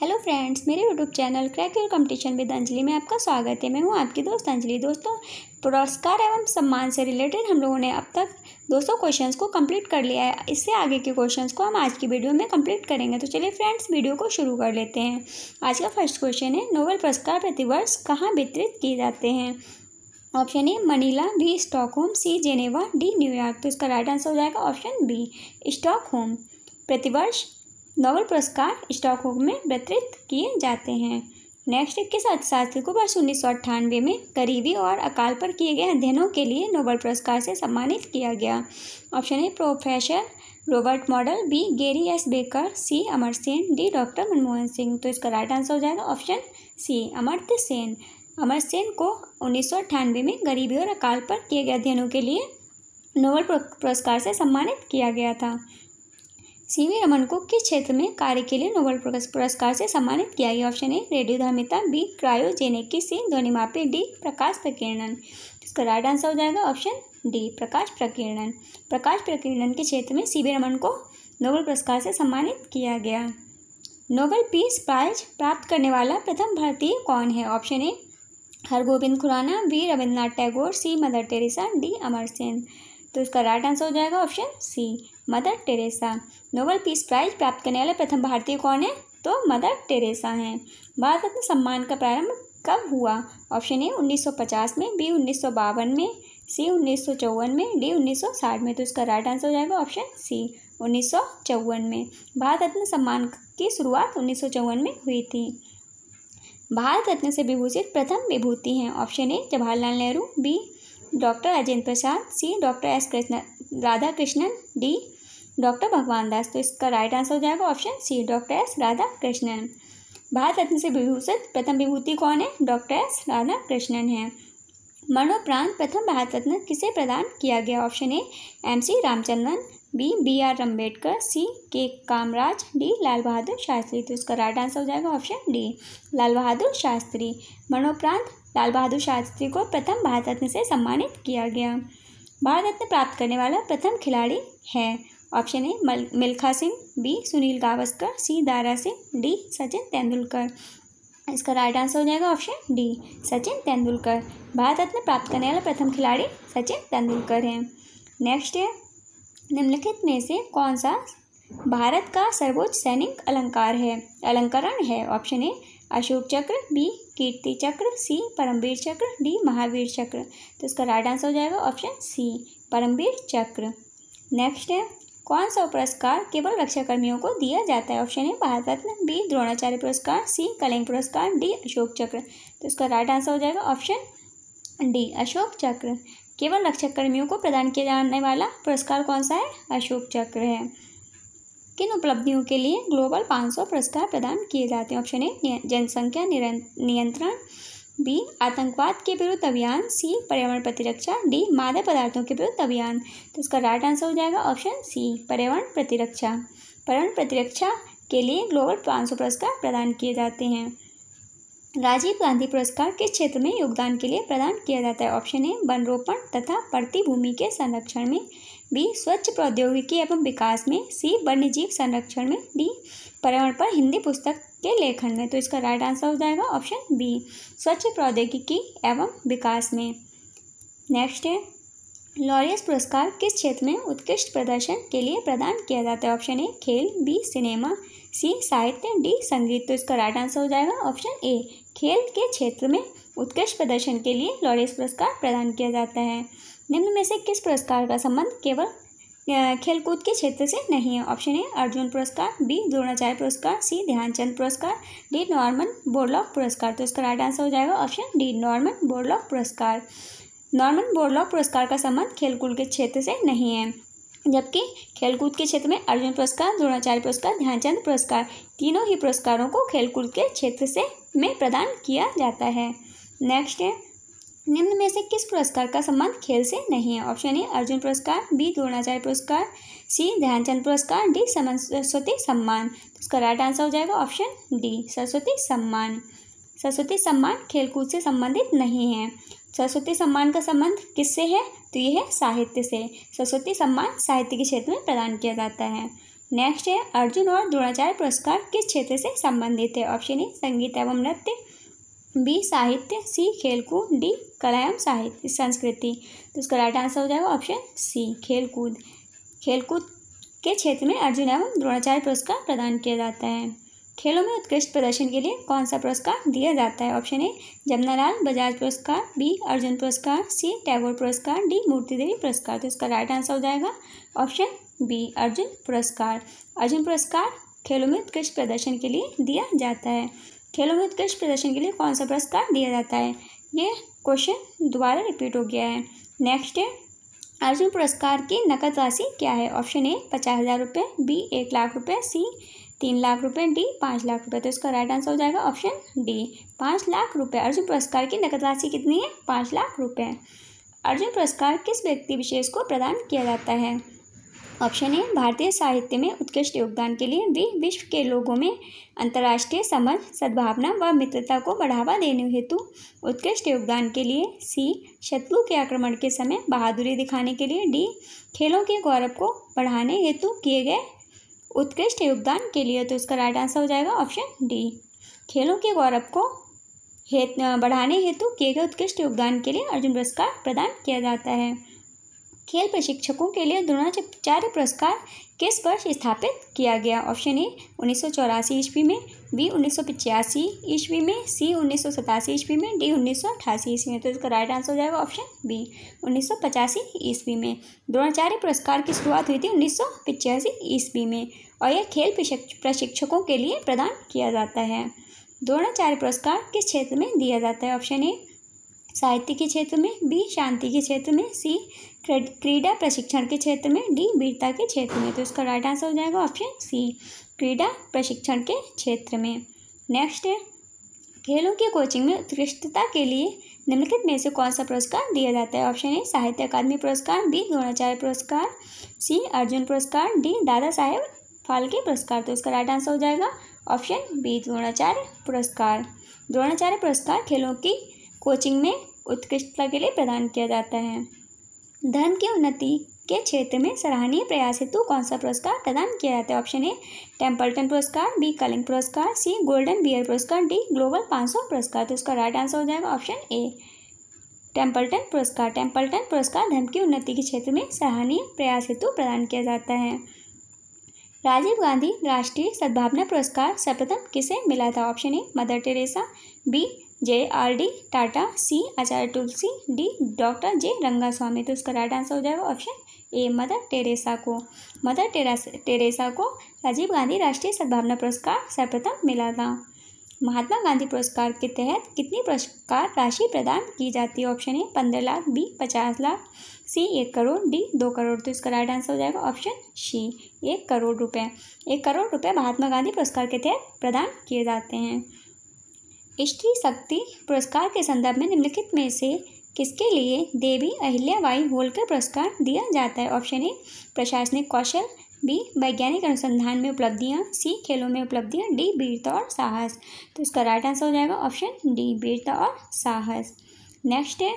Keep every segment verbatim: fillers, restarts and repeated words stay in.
Hello friends, मेरे YouTube channel crack competition with Anjali में आपका स्वागत है। मैं हूं आपकी दोस्त अंजलि। दोस्तों, पुरस्कार एवं सम्मान से रिलेटेड हम लोगों ने अब तक दोस्तों क्वेश्चंस को कंप्लीट कर लिया है। इससे आगे के क्वेश्चंस को हम आज की वीडियो में कंप्लीट करेंगे। तो चलिए फ्रेंड्स, वीडियो को शुरू कर लेते हैं। आज का फर्स्ट क्वेश्चन है, नोबेल पुरस्कार प्रतिवर्ष कहाँ वितरित किए जाते हैं? Option A Manila, B Stockholm, C Geneva, D New York. तो इसका राइट आंसर हो जाएगा ऑप्शन बी स्टॉकहोम। प्रतिवर्ष नोबेल पुरस्कार स्टॉकहोम में वितरित किए जाते हैं। नेक्स्ट, किस अर्थशास्त्री को वर्ष उन्नीस सौ अट्ठानवे में गरीबी और अकाल पर किए गए अध्ययनों के लिए नोबेल पुरस्कार से सम्मानित किया गया? Option A professor Robert Mundell, B Gary S Becker, C Amartya Sen, D doctor Manmohan Singh. तो इसका राइट आंसर हो जाएगा ऑप्शन सी अमर्त्य सेन। अमर्त्य सेन को उन्नीस सौ अट्ठानवे में गरीबी और अकाल पर किए गए अध्ययनों के लिए नोबेल पुरस्कार से सम्मानित किया गया था। सी वी रमन को किस क्षेत्र में कार्य के लिए नोबेल पुरस्कार से सम्मानित किया गया? ऑप्शन ए रेडियोधर्मिता, बी क्रायोजेनिकी, सी ध्वनिमापी, डी प्रकाश प्रकीर्णन। इसका राइट आंसर हो जाएगा ऑप्शन डी प्रकाश प्रकीर्णन। प्रकाश प्रकीर्णन के क्षेत्र में सी वी रमन को नोबेल पुरस्कार से सम्मानित किया गया। नोबेल पीस प्राइज प्राप्त करने वाला प्रथम भारतीय कौन है? Option A Har Gobind Khorana, B Rabindranath Tagore, C Mother Teresa, D Amartya Sen. तो इसका राइट आंसर हो जाएगा option C Mother Teresa. Nobel peace prize प्राप्त करने वाले प्रथम भारतीय कौन है? तो मदर टेरेसा हैं। भारत रत्न सम्मान का प्रारंभ कब हुआ? ऑप्शन ए उन्नीस सौ पचास में, बी उन्नीस सौ बावन में, सी उन्नीस सौ चौवन में, डी उन्नीस सौ साठ में। तो इसका राइट आंसर हो जाएगा ऑप्शन सी उन्नीस सौ चौवन में। भारत रत्न सम्मान की शुरुआत उन्नीस सौ चौवन में हुई थी। भारत रत्न से विभूषित प्रथम विभूति हैं? Option A Jawaharlal Nehru, B doctor Rajendra Prasad, C doctor S Radhakrishnan, D doctor Bhagwan Das. तो इसका राइट आंसर हो जाएगा option C doctor S Radhakrishnan. Bharat Ratna से विभूषित प्रथम विभूति कौन है? डॉक्टर एस राधाकृष्णन है। मरणोपरांत प्रथम भारत रत्न किसे प्रदान किया गया? Option A M C Ramachandran, B B R Ambedkar, C K Kamaraj, D Lal Bahadur Shastri. तो इसका राइट आंसर हो जाएगा ऑप्शन डी लाल बहादुर शास्त्री। मरणोपरांत लाल बहादुर शास्त्री को प्रथम भारत रत्न से सम्मानित किया गया। भारत रत्न प्राप्त करने वाला प्रथम खिलाड़ी है? Option A Milkha Singh, B Sunil Gavaskar, C Dara Singh, D Sachin Tendulkar. इसका राइट आंसर हो जाएगा ऑप्शन डी सचिन तेंदुलकर। भारत रत्न प्राप्त करने वाला प्रथम खिलाड़ी सचिन तेंदुलकर हैं। नेक्स्ट है, निम्नलिखित में से कौन सा भारत का सर्वोच्च सैनिक अलंकार है अलंकरण है? ऑप्शन ए अशोक चक्र, बी कीर्ति चक्र, सी परमवीर चक्र, डी महावीर चक्र। तो इसका राइट आंसर हो जाएगा ऑप्शन सी परमवीर चक्र। नेक्स्ट है, कौन सा पुरस्कार केवल रक्षाकर्मियों को दिया जाता है? Option A Bharat Ratna, B Dronacharya पुरस्कार, सी कलिंग पुरस्कार, डी अशोक चक्र। तो इसका राइट आंसर हो जाएगा ऑप्शन डी अशोक चक्र। केवल रक्षक कर्मियों को प्रदान किया जाने वाला पुरस्कार कौन सा है? अशोक चक्र है। किन उपलब्धियों के लिए ग्लोबल पाँच सौ पुरस्कार प्रदान किए जाते हैं? ऑप्शन ए जनसंख्या नियंत्रण, बी आतंकवाद के विरुद्ध अभियान, सी पर्यावरण प्रतिरक्षा, डी मादक पदार्थों के विरुद्ध अभियान। तो इसका राइट आंसर हो जाएगा ऑप्शन सी पर्यावरण प्रतिरक्षा। पर्यावरण प्रतिरक्षा के लिए ग्लोबल पाँच सौ पुरस्कार प्रदान किए जाते हैं। राजीव गांधी पुरस्कार किस क्षेत्र में योगदान के लिए प्रदान किया जाता है? ऑप्शन ए वनरोपण तथा पड़ती भूमि के संरक्षण में, बी स्वच्छ प्रौद्योगिकी एवं विकास में, सी वन्यजीव संरक्षण में, डी पर्यावरण पर हिंदी पुस्तक के लेखन में। तो इसका राइट आंसर हो जाएगा ऑप्शन बी स्वच्छ प्रौद्योगिकी एवं विकास में। नेक्स्ट है, लॉरियस पुरस्कार किस क्षेत्र में उत्कृष्ट प्रदर्शन के लिए प्रदान किया जाता है? ऑप्शन ए खेल, बी सिनेमा, सी साहित्य, डी संगीत। तो इसका राइट आंसर हो जाएगा ऑप्शन ए खेल के क्षेत्र में उत्कृष्ट प्रदर्शन के लिए लॉरियस पुरस्कार प्रदान किया जाता है। निम्न में से किस पुरस्कार का संबंध केवल खेलकूद के क्षेत्र से नहीं है? ऑप्शन ए अर्जुन पुरस्कार, बी द्रोणाचार्य पुरस्कार, सी ध्यानचंद पुरस्कार, डी नॉर्मन बोरलॉग पुरस्कार। तो इसका राइट आंसर हो जाएगा ऑप्शन डी नॉर्मन बोरलॉग पुरस्कार। नॉर्मन बोरलॉग पुरस्कार का संबंध खेलकूद के क्षेत्र से नहीं है, जबकि खेलकूद के क्षेत्र में अर्जुन पुरस्कार, द्रोणाचार्य पुरस्कार, ध्यानचंद पुरस्कार तीनों ही पुरस्कारों को खेलकूद के क्षेत्र से में प्रदान किया जाता है। नेक्स्ट है, निम्न में से किस पुरस्कार का संबंध खेल से नहीं है? ऑप्शन ए अर्जुन पुरस्कार, बी द्रोणाचार्य पुरस्कार, सी ध्यानचंद पुरस्कार, डी सरस्वती सम्मान। इसका राइट आंसर हो जाएगा ऑप्शन डी सरस्वती सम्मान। सरस्वती सम्मान खेलकूद से संबंधित नहीं है। सरस्वती सम्मान का संबंध किससे है? तो ये है साहित्य से। सरस्वती सम्मान साहित्य के क्षेत्र में प्रदान किया जाता है। नेक्स्ट है अर्जुन और द्रोणाचार्य पुरस्कार किस क्षेत्र से संबंधित है। ऑप्शन ए संगीत एवं नृत्य, बी साहित्य, सी खेलकूद, डी कला एवं साहित्य संस्कृति। तो इसका राइट आंसर हो जाएगा ऑप्शन सी खेलकूद। खेलकूद के क्षेत्र में अर्जुन एवं द्रोणाचार्य पुरस्कार प्रदान किया जाता है। खेलों में उत्कृष्ट प्रदर्शन के लिए कौन सा पुरस्कार दिया जाता है। ऑप्शन ए जमनालाल बजाज पुरस्कार, बी अर्जुन पुरस्कार, सी टैगोर पुरस्कार, डी मूर्ति देवी पुरस्कार। तो इसका राइट आंसर हो जाएगा ऑप्शन बी अर्जुन पुरस्कार। अर्जुन पुरस्कार खेलों में उत्कृष्ट प्रदर्शन के लिए दिया जाता है। खेलों में उत्कृष्ट प्रदर्शन के लिए कौन सा पुरस्कार दिया जाता है। ये क्वेश्चन दोबारा रिपीट हो गया है। नेक्स्ट है अर्जुन पुरस्कार की नकद राशि क्या है। ऑप्शन ए पचास हज़ार रुपये, बी एक लाख रुपये, सी तीन लाख रुपये, डी पाँच लाख रुपये। तो इसका राइट आंसर हो जाएगा ऑप्शन डी पाँच लाख रुपये। अर्जुन पुरस्कार की नकद राशि कितनी है, पाँच लाख रुपये। अर्जुन पुरस्कार किस व्यक्ति विशेष को प्रदान किया जाता है। ऑप्शन ए भारतीय साहित्य में उत्कृष्ट योगदान के लिए, बी विश्व के लोगों में अंतर्राष्ट्रीय समझ, सद्भावना व मित्रता को बढ़ावा देने हेतु उत्कृष्ट योगदान के लिए, सी शत्रु के आक्रमण के समय बहादुरी दिखाने के लिए, डी खेलों के गौरव को बढ़ाने हेतु किए गए उत्कृष्ट योगदान के लिए। तो इसका राइट आंसर हो जाएगा ऑप्शन डी खेलों के गौरव को हेत बढ़ाने हेतु किए गए उत्कृष्ट योगदान के लिए अर्जुन पुरस्कार प्रदान किया जाता है। खेल प्रशिक्षकों के लिए द्रोणाचार्य पुरस्कार किस वर्ष स्थापित किया गया। ऑप्शन ए उन्नीस सौ चौरासी ईस्वी में, बी उन्नीस सौ पचासी ईस्वी में, सी उन्नीस सौ सतासी ईस्वी में, डी उन्नीस सौ अठासी ईस्वी में। तो इसका राइट आंसर हो जाएगा ऑप्शन बी उन्नीस सौ पचासी ईस्वी में। द्रोणाचार्य पुरस्कार की शुरुआत हुई थी उन्नीस सौ पचासी ईस्वी में और यह खेल प्रशिक्षकों के लिए प्रदान किया जाता है। द्रोणाचार्य पुरस्कार किस क्षेत्र में दिया जाता है। ऑप्शन ए साहित्य के क्षेत्र में, बी शांति के क्षेत्र में, सी क्रीडा प्रशिक्षण के क्षेत्र में, डी वीरता के क्षेत्र में। तो इसका राइट आंसर हो जाएगा ऑप्शन सी क्रीडा प्रशिक्षण के क्षेत्र में। नेक्स्ट है खेलों की कोचिंग में उत्कृष्टता के लिए निम्नलिखित में से कौन सा पुरस्कार दिया जाता है। ऑप्शन ए साहित्य अकादमी पुरस्कार, बी द्रोणाचार्य पुरस्कार, सी अर्जुन पुरस्कार, डी दादा साहेब फाल्के पुरस्कार। तो इसका राइट आंसर हो जाएगा ऑप्शन बी द्रोणाचार्य पुरस्कार। द्रोणाचार्य पुरस्कार खेलों की कोचिंग में उत्कृष्टता के लिए प्रदान किया जाता है। धर्म की उन्नति के क्षेत्र में सराहनीय प्रयास हेतु कौन सा पुरस्कार प्रदान किया जाता है। ऑप्शन ए टेम्पल्टन पुरस्कार, बी कलिंग पुरस्कार, सी गोल्डन बियर पुरस्कार, डी ग्लोबल पाँच सौ पुरस्कार। तो इसका राइट आंसर हो जाएगा ऑप्शन ए टेम्पल्टन पुरस्कार। टेम्पल्टन पुरस्कार धर्म की उन्नति के क्षेत्र में सराहनीय प्रयास हेतु प्रदान किया जाता है। राजीव गांधी राष्ट्रीय सद्भावना पुरस्कार सर्वप्रथम किसे मिला था। Option A Mother Teresa, B J R D Tata, C Acharya Tulsi, D doctor J Rangaswamy. तो इसका राइट आंसर हो जाएगा ऑप्शन ए मदर टेरेसा को। मदर टेरेसा को राजीव गांधी राष्ट्रीय सद्भावना पुरस्कार सर्वप्रथम मिला था। महात्मा गांधी पुरस्कार के तहत कितनी पुरस्कार राशि प्रदान की जाती है। ऑप्शन ए पंद्रह लाख, बी पचास लाख, सी एक करोड़, डी दो करोड़। तो इसका राइट आंसर हो जाएगा ऑप्शन सी एक करोड़ रुपए। एक करोड़ रुपए महात्मा गांधी पुरस्कार के तहत प्रदान किए जाते हैं। स्त्री शक्ति पुरस्कार के संदर्भ में निम्नलिखित में से किसके लिए देवी अहिल्या बाई होलकर पुरस्कार दिया जाता है। ऑप्शन ए प्रशासनिक कौशल, बी वैज्ञानिक अनुसंधान में उपलब्धियाँ, सी खेलों में उपलब्धियाँ, डी वीरता और साहस। तो इसका राइट आंसर हो जाएगा ऑप्शन डी वीरता और साहस। नेक्स्ट है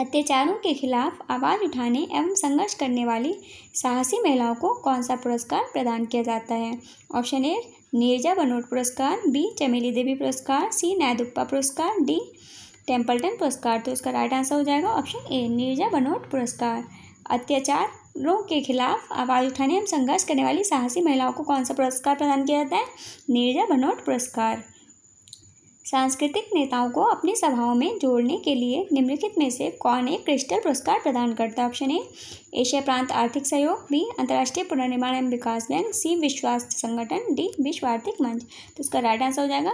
अत्याचारों के खिलाफ आवाज़ उठाने एवं संघर्ष करने वाली साहसी महिलाओं को कौन सा पुरस्कार प्रदान किया जाता है। ऑप्शन ए नीरजा भटनोट पुरस्कार, बी चमेली देवी पुरस्कार, सी नायदुप्पा पुरस्कार, डी टेम्पल्टन पुरस्कार। तो इसका राइट आंसर हो जाएगा ऑप्शन ए नीरजा भटनोट पुरस्कार। अत्याचारों के खिलाफ आवाज़ उठाने एवं संघर्ष करने वाली साहसी महिलाओं को कौन सा पुरस्कार प्रदान किया जाता है, नीरजा भटनोट पुरस्कार। सांस्कृतिक नेताओं को अपनी सभाओं में जोड़ने के लिए निम्नलिखित में से कौन एक क्रिस्टल पुरस्कार प्रदान करता है। ऑप्शन ए एशिया प्रांत आर्थिक सहयोग, बी अंतर्राष्ट्रीय पुनर्निर्माण एवं विकास बैंक, सी विश्व स्वास्थ्य संगठन, डी विश्व आर्थिक मंच। तो इसका राइट आंसर हो जाएगा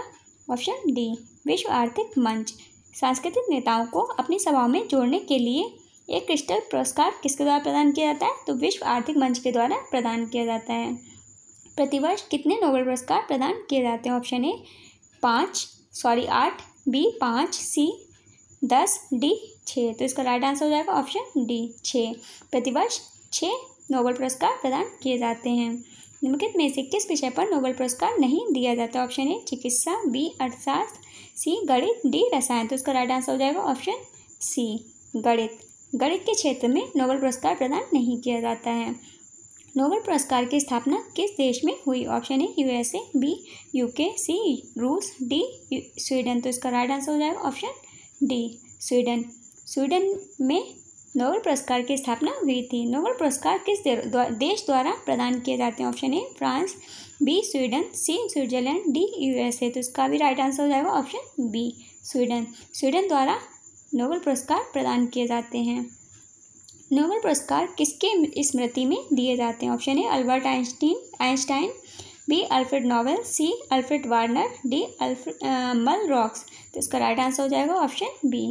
ऑप्शन डी विश्व आर्थिक मंच। सांस्कृतिक नेताओं को अपनी सभाओं में जोड़ने के लिए एक क्रिस्टल पुरस्कार किसके द्वारा प्रदान किया जाता है, तो विश्व आर्थिक मंच के द्वारा प्रदान किया जाता है। प्रतिवर्ष कितने नोबेल पुरस्कार प्रदान किए जाते हैं। ऑप्शन ए पाँच सॉरी आठ, बी पाँच, सी दस, डी छः। तो इसका राइट आंसर हो जाएगा ऑप्शन डी छः। प्रतिवर्ष छः नोबेल पुरस्कार प्रदान किए जाते हैं। निम्नलिखित में से किस विषय पर नोबेल पुरस्कार नहीं दिया जाता। ऑप्शन ए चिकित्सा, बी अर्थशास्त्र, सी गणित, डी रसायन। तो इसका राइट आंसर हो जाएगा ऑप्शन सी गणित। गणित के क्षेत्र में नोबेल पुरस्कार प्रदान नहीं किया जाता है। नोबेल पुरस्कार की स्थापना किस देश में हुई? Option A USA, B UK, C रूस, डी स्वीडन। तो इसका राइट आंसर हो जाएगा ऑप्शन डी स्वीडन। स्वीडन में नोबेल पुरस्कार की स्थापना हुई थी। नोबेल पुरस्कार किस देश द्वारा प्रदान किए जाते हैं? Option A France, B Sweden, C Switzerland, D USA. तो इसका भी राइट आंसर हो जाएगा ऑप्शन बी स्वीडन। स्वीडन द्वारा नोबेल पुरस्कार प्रदान किए जाते हैं। नोबेल पुरस्कार किसके स्मृति में दिए जाते हैं? Option A Albert Einstein Einstein, B Alfred Nobel, C Alfred Warner, D मल रॉक्स। तो इसका राइट आंसर हो जाएगा option B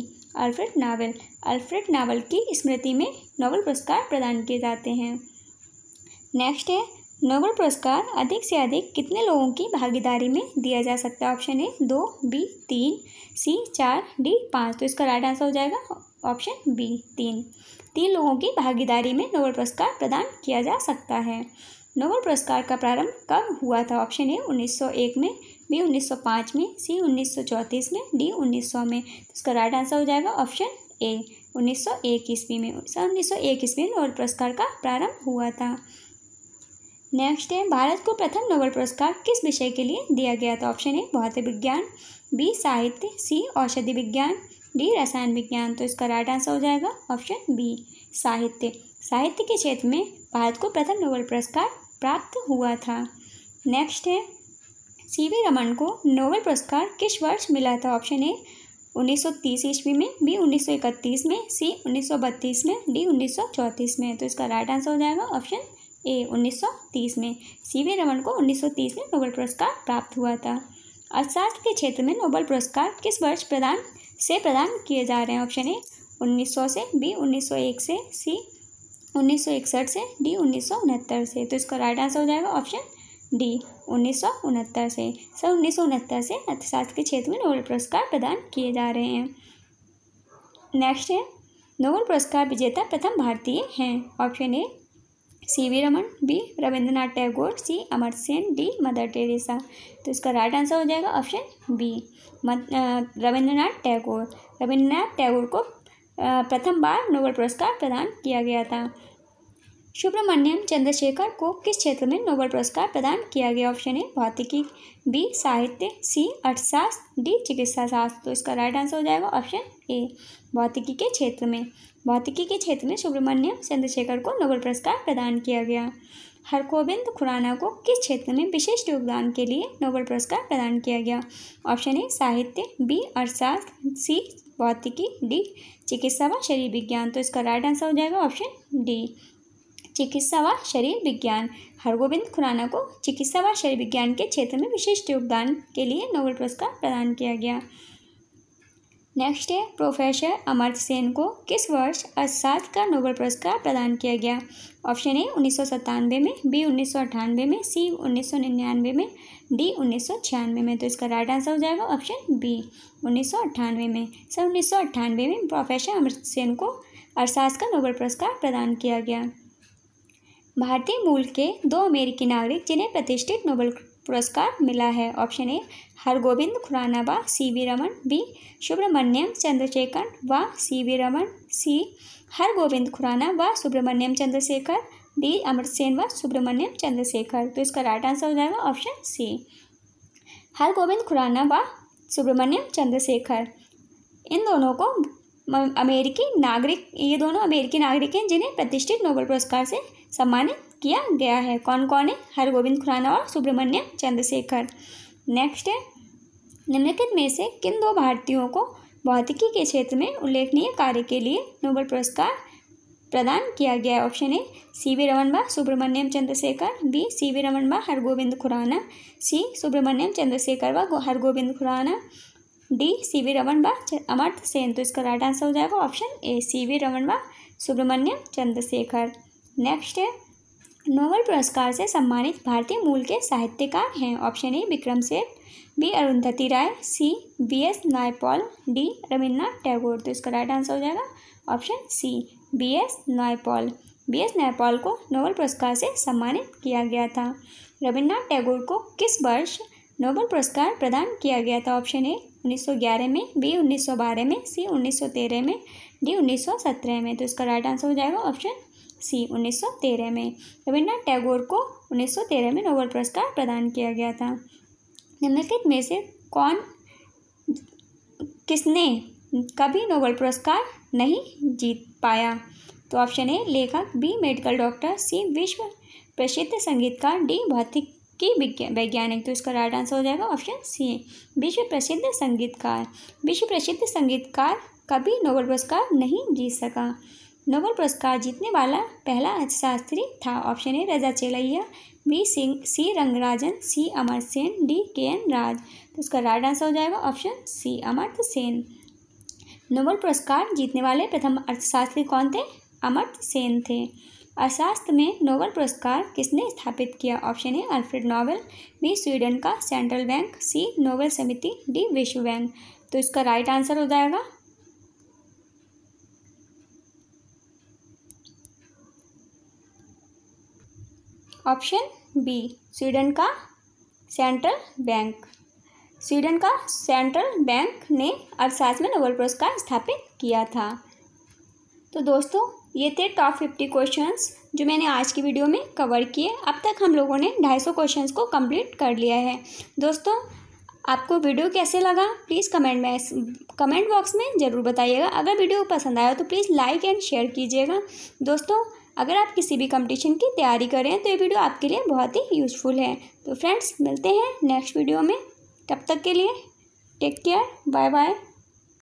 Alfred Nobel. Alfred Nobel की स्मृति में नोबेल पुरस्कार प्रदान किए जाते हैं। नेक्स्ट है नोबेल पुरस्कार अधिक से अधिक कितने लोगों की भागीदारी में दिया जा सकता है? ऑप्शन ए दो, बी तीन, सी चार, डी पाँच। तो इसका राइट आंसर हो जाएगा ऑप्शन बी तीन। तीन लोगों की भागीदारी में नोबेल पुरस्कार प्रदान किया जा सकता है। नोबेल पुरस्कार का प्रारंभ कब हुआ था? ऑप्शन ए उन्नीस सौ एक में, बी उन्नीस सौ पाँच में, सी उन्नीस सौ चौंतीस में, डी उन्नीस सौ में। तो इसका राइट आंसर हो जाएगा ऑप्शन ए उन्नीस सौ एक ईस्वी में। सन उन्नीस सौ एक ईस्वी में नोबेल पुरस्कार का प्रारंभ हुआ था। नेक्स्ट है भारत को प्रथम नोबेल पुरस्कार किस विषय के लिए दिया गया था? ऑप्शन ए भौतिक विज्ञान, बी साहित्य, सी औषधि विज्ञान, डी रसायन विज्ञान। तो इसका राइट आंसर हो जाएगा ऑप्शन बी साहित्य। साहित्य के क्षेत्र में भारत को प्रथम नोबेल पुरस्कार प्राप्त हुआ था। नेक्स्ट है सी वी रमन को नोबेल पुरस्कार किस वर्ष मिला था? ऑप्शन ए उन्नीस सौ तीस ईस्वी में, बी उन्नीस सौ इकतीस में, सी उन्नीस सौ बत्तीस में, डी उन्नीस सौ चौंतीस में। तो इसका राइट आंसर हो जाएगा ऑप्शन ए उन्नीस सौ तीस में। सी वी रमन को उन्नीस सौ तीस में नोबेल पुरस्कार प्राप्त हुआ था। अर्थशास्त्र के क्षेत्र में नोबेल पुरस्कार किस वर्ष प्रदान से प्रदान किए जा रहे हैं? ऑप्शन ए उन्नीस सौ से, बी उन्नीस सौ एक से, सी उन्नीस सौ इकसठ से, डी उन्नीस सौ उनहत्तर से। तो इसका राइट आंसर हो जाएगा ऑप्शन डी उन्नीस सौ उनहत्तर से। सर उन्नीस सौ उनहत्तर से अर्थशास्त्र के क्षेत्र में नोबेल पुरस्कार प्रदान किए जा रहे हैं। नेक्स्ट है नोबेल पुरस्कार विजेता प्रथम भारतीय हैं। Option A C V Raman, B Rabindranath Tagore, C Amartya Sen, D Mother Teresa. तो इसका राइट आंसर हो जाएगा ऑप्शन बी रविंद्रनाथ टैगोर। रविंद्रनाथ टैगोर को प्रथम बार नोबेल पुरस्कार प्रदान किया गया था। सुब्रमण्यम चंद्रशेखर को किस क्षेत्र में नोबेल पुरस्कार प्रदान किया गया? ऑप्शन ए भौतिकी, बी साहित्य, सी अर्थशास्त्र, डी चिकित्सा शास्त्र। तो इसका राइट आंसर हो जाएगा ऑप्शन ए भौतिकी के क्षेत्र में। भौतिकी के क्षेत्र में सुब्रमण्यम चंद्रशेखर को नोबेल पुरस्कार प्रदान किया गया। हर गोबिंद खुराना को किस क्षेत्र में विशिष्ट योगदान के लिए नोबेल पुरस्कार प्रदान किया गया? ऑप्शन ए साहित्य, बी अर्थशास्त्र, सी भौतिकी, डी चिकित्सा व शरीर विज्ञान। तो इसका राइट आंसर हो जाएगा ऑप्शन डी चिकित्सा व शरीर विज्ञान। हर गोबिंद खुराना को चिकित्सा व शरीर विज्ञान के क्षेत्र में विशिष्ट योगदान के लिए नोबेल पुरस्कार प्रदान किया गया। नेक्स्ट है प्रोफेसर अमर्त्य सेन को किस वर्ष अर्थशास्त्र का नोबेल पुरस्कार प्रदान किया गया? ऑप्शन ए उन्नीस सौ सत्तानवे में, बी उन्नीस सौ अट्ठानवे में, सी उन्नीस सौ निन्यानवे में, डी उन्नीस सौ छियानवे में। तो इसका राइट आंसर हो जाएगा ऑप्शन बी उन्नीस सौ अट्ठानवे में। सर उन्नीस सौ अट्ठानवे में प्रोफेसर अमर्त्य सेन को अर्थशास्त्र का नोबेल पुरस्कार प्रदान किया गया। भारतीय मूल के दो अमेरिकी नागरिक जिन्हें प्रतिष्ठित नोबेल पुरस्कार मिला है। ऑप्शन ए हर गोबिंद खुराना व C V Raman, B Subrahmanyan Chandrasekhar व C V Raman, C Har Gobind Khorana व सुब्रमण्यम चंद्रशेखर, डी अमर्त्य सेन व सुब्रमण्यम चंद्रशेखर। तो इसका राइट आंसर हो जाएगा ऑप्शन सी हर गोबिंद खुराना व सुब्रमण्यम चंद्रशेखर। इन दोनों को अमेरिकी नागरिक ये दोनों अमेरिकी नागरिक हैं जिन्हें प्रतिष्ठित नोबेल पुरस्कार से सम्मानित किया गया है। कौन कौन है? हर गोबिंद खुराना और सुब्रमण्यम चंद्रशेखर। नेक्स्ट है निम्नलिखित में से किन दो भारतीयों को भौतिकी के क्षेत्र में उल्लेखनीय कार्य के लिए नोबेल पुरस्कार प्रदान किया गया है? Option A C V Raman व Subrahmanyan Chandrasekhar, B C V Raman व हर गोबिंद खुराना, सी सुब्रमण्यम चंद्रशेखर व Har Gobind Khorana, D C V Raman व अमर्त्य सेन। तो इसका राइट आंसर हो जाएगा option A C V Raman व सुब्रमण्यम चंद्रशेखर। नेक्स्ट है नोबेल पुरस्कार से सम्मानित भारतीय मूल के साहित्यकार हैं। Option A Vikram Seth, B Arundhati Roy, C V S Naipaul, D Rabindranath Tagore. तो इसका राइट आंसर हो जाएगा option C B S Naipaul. B S Naipaul को नोबेल पुरस्कार से सम्मानित किया गया था। रविन्द्रनाथ टैगोर को किस वर्ष नोबेल पुरस्कार प्रदान किया गया था? ऑप्शन ए उन्नीस सौ ग्यारह में, बी उन्नीस सौ बारह में, सी उन्नीस सौ तेरह में, डी उन्नीस सौ सत्रह में। तो इसका राइट आंसर हो जाएगा ऑप्शन सी उन्नीस सौ तेरह में। रविन्द्रनाथ टैगोर को उन्नीस सौ तेरह में नोबेल पुरस्कार प्रदान किया गया था। निम्नलिखित में से कौन किसने कभी नोबेल पुरस्कार नहीं जीत पाया? तो ऑप्शन ए लेखक, बी मेडिकल डॉक्टर, सी विश्व प्रसिद्ध संगीतकार, डी भौतिक की वैज्ञानिक। तो इसका राइट आंसर हो जाएगा ऑप्शन सी विश्व प्रसिद्ध संगीतकार। विश्व प्रसिद्ध संगीतकार कभी नोबेल पुरस्कार नहीं जीत सका। नोबेल पुरस्कार जीतने वाला पहला अर्थशास्त्री था। Option A Raja Chelliah, B Singh, C Rangarajan, C Amartya Sen, D K N Raj. तो इसका राइट आंसर हो जाएगा option C Amartya Sen. Nobel पुरस्कार जीतने वाले प्रथम अर्थशास्त्री कौन थे? अमर्त्य सेन थे। अर्थशास्त्र में नोबेल पुरस्कार किसने स्थापित किया? Option A Alfred Nobel, B Sweden का सेंट्रल बैंक, सी नोबेल समिति, डी विश्व बैंक। तो इसका राइट आंसर हो जाएगा ऑप्शन बी स्वीडन का सेंट्रल बैंक। स्वीडन का सेंट्रल बैंक ने अर्थशास्त्र में नोबेल पुरस्कार स्थापित किया था। तो दोस्तों ये थे टॉप फिफ्टी क्वेश्चंस जो मैंने आज की वीडियो में कवर किए। अब तक हम लोगों ने दो सौ पचास क्वेश्चंस को कंप्लीट कर लिया है। दोस्तों आपको वीडियो कैसे लगा प्लीज़ कमेंट में कमेंट बॉक्स में ज़रूर बताइएगा। अगर वीडियो पसंद आया तो प्लीज़ लाइक एंड शेयर कीजिएगा। दोस्तों अगर आप किसी भी कंपटीशन की तैयारी कर रहे हैं तो ये वीडियो आपके लिए बहुत ही यूजफुल है। तो फ्रेंड्स मिलते हैं नेक्स्ट वीडियो में, तब तक के लिए टेक केयर, बाय बाय।